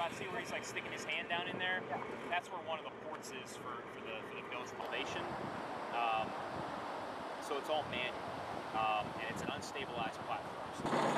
about to see where he's like sticking his hand down in there. Yeah. That's where one of the ports is for the bilge pump station. So it's all manual, and it's an unstabilized platform.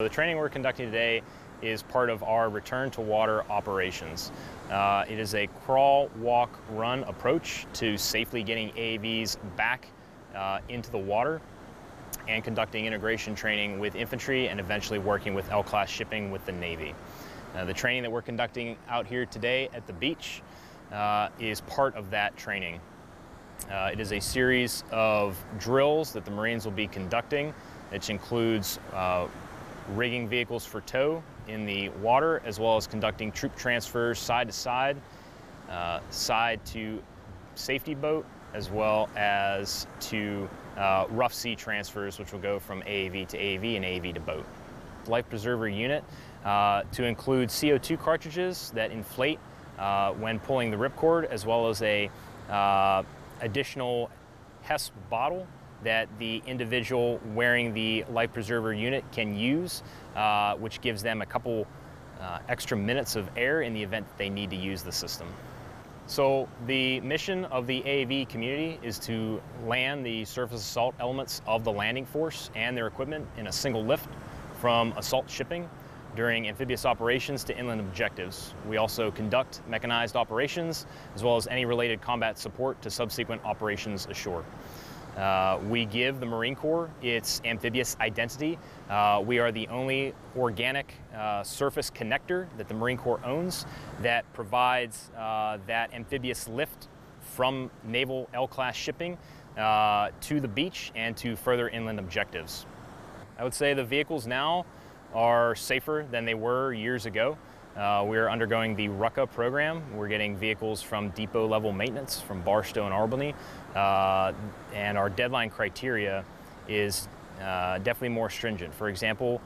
So the training we're conducting today is part of our return to water operations. It is a crawl, walk, run approach to safely getting AAVs back into the water and conducting integration training with infantry and eventually working with L-class shipping with the Navy. The training that we're conducting out here today at the beach is part of that training. It is a series of drills that the Marines will be conducting, which includes rigging vehicles for tow in the water, as well as conducting troop transfers side to side, side to safety boat, as well as to rough sea transfers, which will go from AAV to AAV and AAV to boat. Life preserver unit to include CO2 cartridges that inflate when pulling the ripcord, as well as a additional HESP bottle that the individual wearing the life preserver unit can use, which gives them a couple extra minutes of air in the event that they need to use the system. So the mission of the AAV community is to land the surface assault elements of the landing force and their equipment in a single lift from assault shipping during amphibious operations to inland objectives. We also conduct mechanized operations as well as any related combat support to subsequent operations ashore. We give the Marine Corps its amphibious identity. We are the only organic surface connector that the Marine Corps owns that provides that amphibious lift from naval L-class shipping to the beach and to further inland objectives. I would say the vehicles now are safer than they were years ago. We're undergoing the RUCA program. We're getting vehicles from depot level maintenance from Barstow and Albany. And our deadline criteria is definitely more stringent. For example,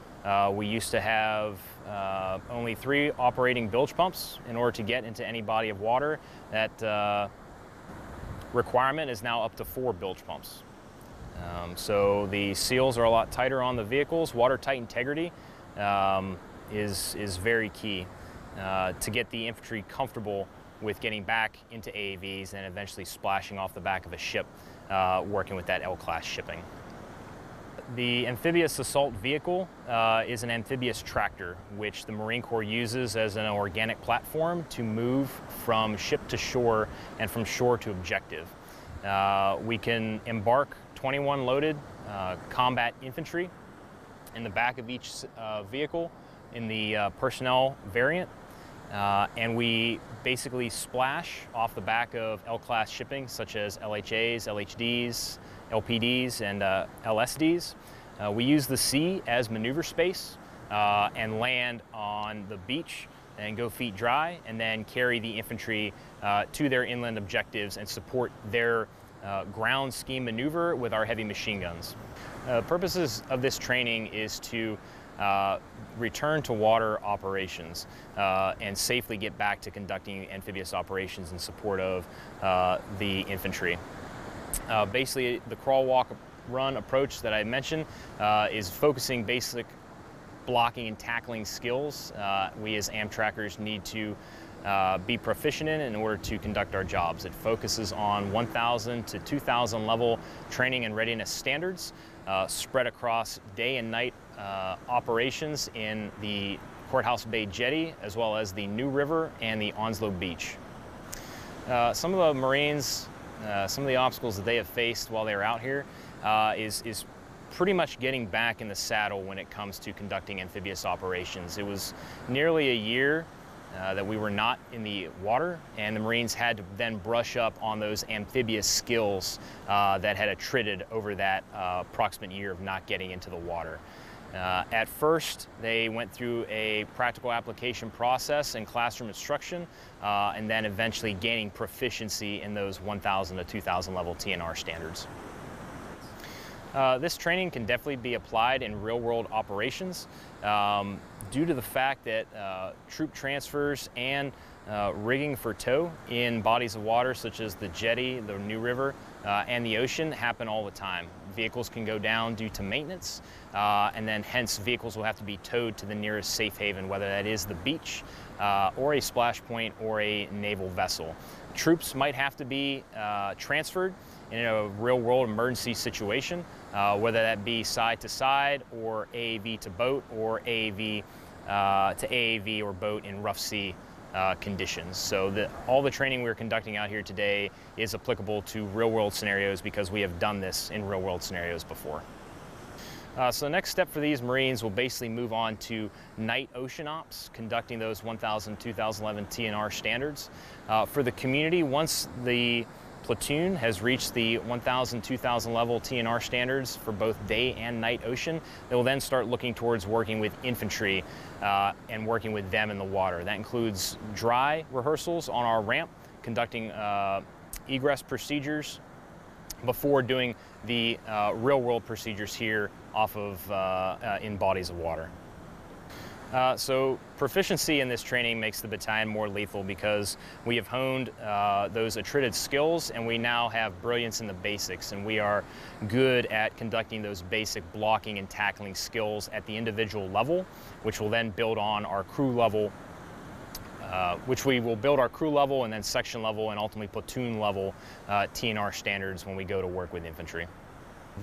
we used to have only 3 operating bilge pumps in order to get into any body of water. That requirement is now up to 4 bilge pumps. So the seals are a lot tighter on the vehicles. Watertight integrity is very key to get the infantry comfortable with getting back into AAVs and eventually splashing off the back of a ship working with that L-class shipping. The amphibious assault vehicle is an amphibious tractor, which the Marine Corps uses as an organic platform to move from ship to shore and from shore to objective. We can embark 21 loaded combat infantry in the back of each vehicle in the personnel variant. And we basically splash off the back of L-class shipping, such as LHAs, LHDs, LPDs, and LSDs. We use the sea as maneuver space and land on the beach and go feet dry, and then carry the infantry to their inland objectives and support their ground scheme maneuver with our heavy machine guns. Purposes of this training is to return to water operations and safely get back to conducting amphibious operations in support of the infantry. Basically, the crawl, walk, run approach that I mentioned is focusing basic blocking and tackling skills we as AmTrackers need to be proficient in order to conduct our jobs. It focuses on 1,000 to 2,000 level training and readiness standards spread across day and night operations in the Courthouse Bay jetty, as well as the New River and the Onslow Beach. Some of the Marines, some of the obstacles that they have faced while they were out here is pretty much getting back in the saddle when it comes to conducting amphibious operations. It was nearly a year that we were not in the water, and the Marines had to then brush up on those amphibious skills that had attrited over that approximate year of not getting into the water. At first, they went through a practical application process and classroom instruction, and then eventually gaining proficiency in those 1,000 to 2,000 level TNR standards. This training can definitely be applied in real-world operations due to the fact that troop transfers and rigging for tow in bodies of water such as the jetty, the New River, and the ocean happen all the time. Vehicles can go down due to maintenance, and then hence vehicles will have to be towed to the nearest safe haven, whether that is the beach or a splash point or a naval vessel. Troops might have to be transferred in a real-world emergency situation, whether that be side-to-side or AAV to boat or AAV to AAV or boat in rough sea conditions. So all the training we're conducting out here today is applicable to real-world scenarios because we have done this in real-world scenarios before. So the next step for these Marines will basically move on to night ocean ops, conducting those 1,000, 2011 TNR standards. For the community, once the platoon has reached the 1,000, 2,000 level TNR standards for both day and night ocean, they will then start looking towards working with infantry and working with them in the water. That includes dry rehearsals on our ramp, conducting egress procedures before doing the real-world procedures here off of in bodies of water. So proficiency in this training makes the battalion more lethal because we have honed those attrited skills, and we now have brilliance in the basics, and we are good at conducting those basic blocking and tackling skills at the individual level, which will then build on our crew level, and then section level and ultimately platoon level TNR standards when we go to work with infantry.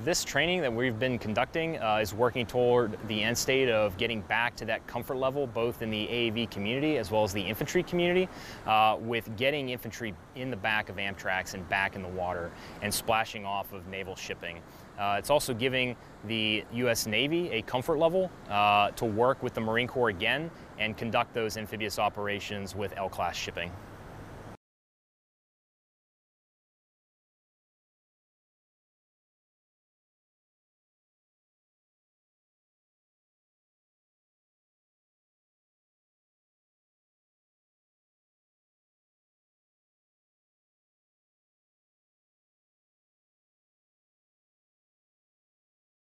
This training that we've been conducting is working toward the end state of getting back to that comfort level, both in the AAV community as well as the infantry community, with getting infantry in the back of Amtraks and back in the water and splashing off of naval shipping. It's also giving the U.S. Navy a comfort level to work with the Marine Corps again and conduct those amphibious operations with L-class shipping.